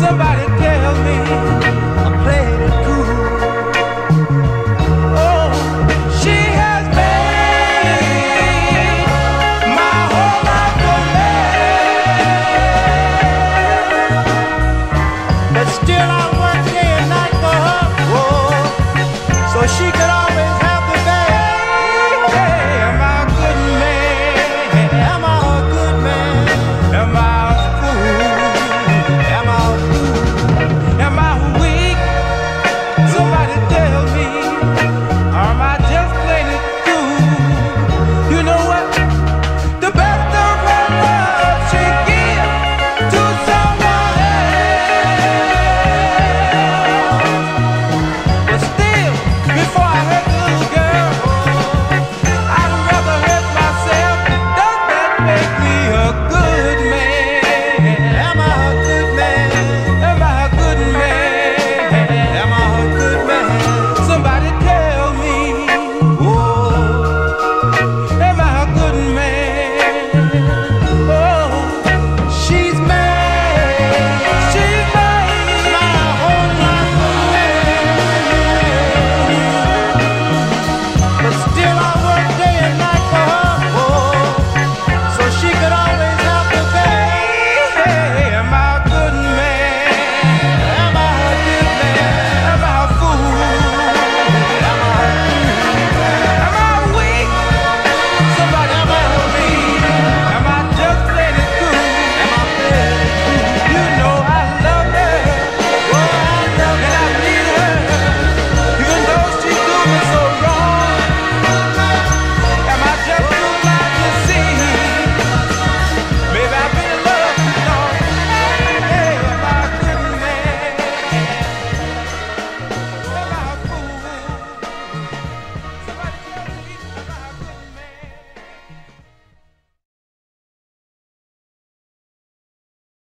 Somebody tell me.